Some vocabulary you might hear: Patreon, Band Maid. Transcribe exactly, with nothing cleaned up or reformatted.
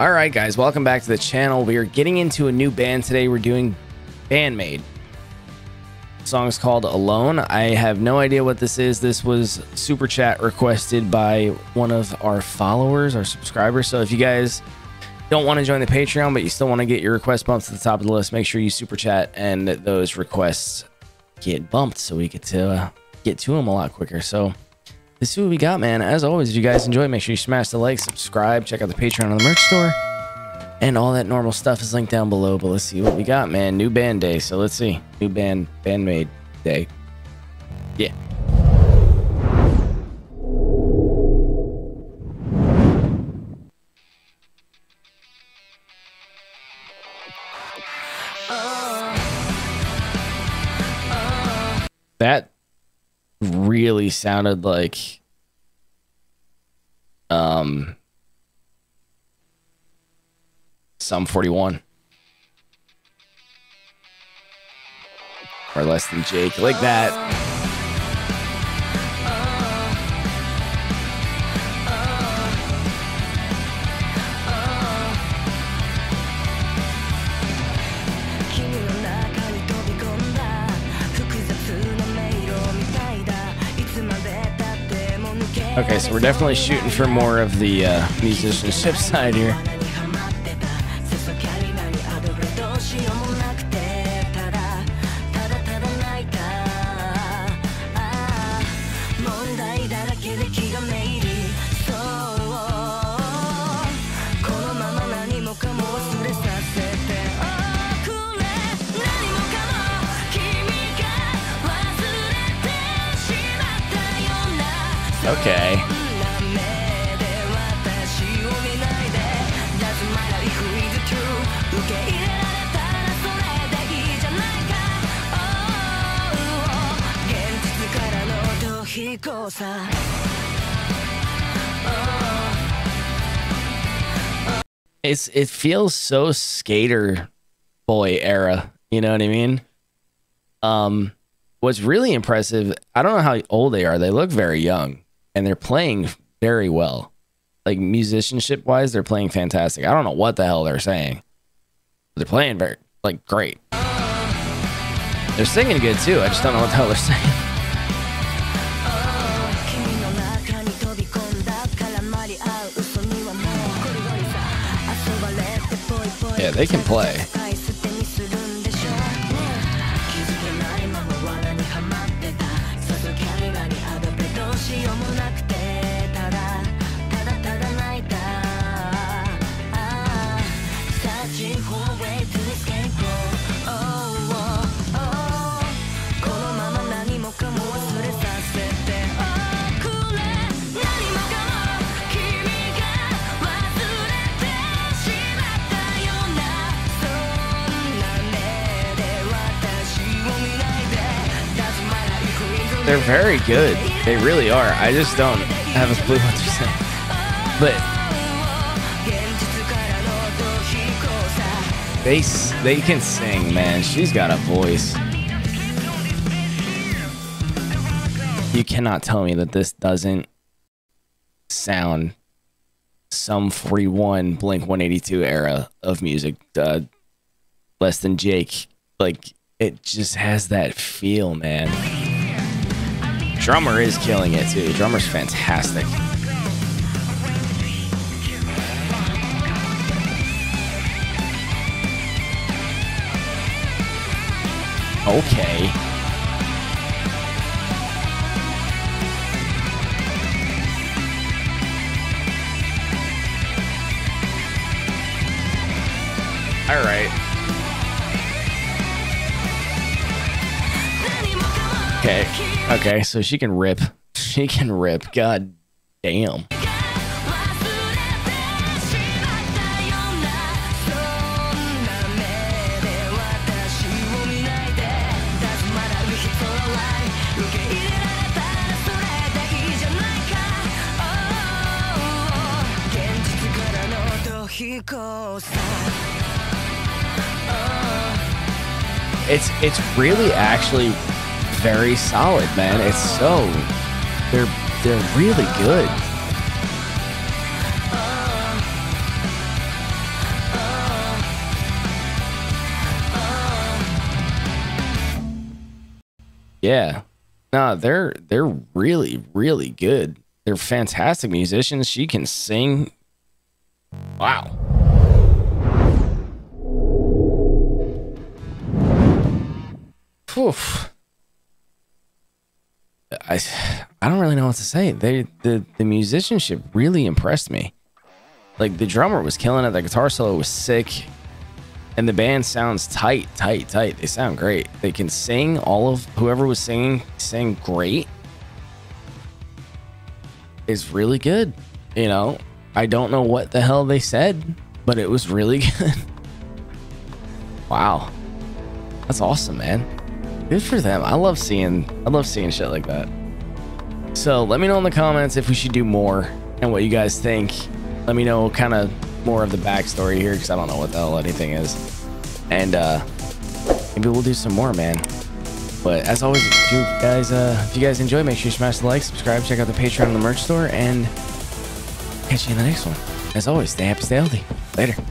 All right, guys, welcome back to the channel. We are getting into a new band today. We're doing Band Maid. The song is called Alone. I have no idea what this is. This was super chat requested by one of our followers, our subscribers. So if you guys don't want to join the Patreon, but you still want to get your request bumped to the top of the list, make sure you super chat and those requests get bumped so we get to uh, get to them a lot quicker. So this is what we got, man. As always, if you guys enjoy, make sure you smash the like, subscribe, check out the Patreon on the merch store, and all that normal stuff is linked down below. But let's see what we got, man. New band day. So let's see. New band, band maid day. Yeah. That really sounded like um Sum forty-one or Less Than Jake, like that. Okay, so we're definitely shooting for more of the uh, musicianship side here. Okay. It's it feels so skater boy era, you know what I mean? Um what's really impressive, I don't know how old they are. They look very young. And they're playing very well. Like, musicianship wise, they're playing fantastic. I don't know what the hell they're saying. They're playing very, like, great. They're singing good too. I just don't know what the hell they're saying. Yeah, they can play. They're very good. They really are. I just don't have a clue what they're saying. But they they can sing, man. She's got a voice. You cannot tell me that this doesn't sound Sum forty-one, Blink one eighty-two era of music. Uh, Less Than Jake. Like, it just has that feel, man. Drummer is killing it too. Drummer's fantastic. Okay. All right. Okay. Okay, so she can rip. She can rip. God damn. It's it's really actually very solid, man. It's so they're they're really good. Yeah. No, they're they're really, really good. They're fantastic musicians. She can sing. Wow. Oof. I I don't really know what to say. They the the musicianship really impressed me. Like, the drummer was killing it. The guitar solo was sick. And the band sounds tight, tight, tight. They sound great. They can sing. All of whoever was singing sang great. It's really good. You know, I don't know what the hell they said, but it was really good. Wow. That's awesome, man. Good for them. I love seeing I love seeing shit like that. So let me know in the comments if we should do more and what you guys think. Let me know kind of more of the backstory here, because I don't know what the hell anything is. And uh, maybe we'll do some more, man. But as always, if you guys, uh, if you guys enjoy, make sure you smash the like, subscribe, check out the Patreon and the merch store, and catch you in the next one. As always, stay happy, stay healthy. Later.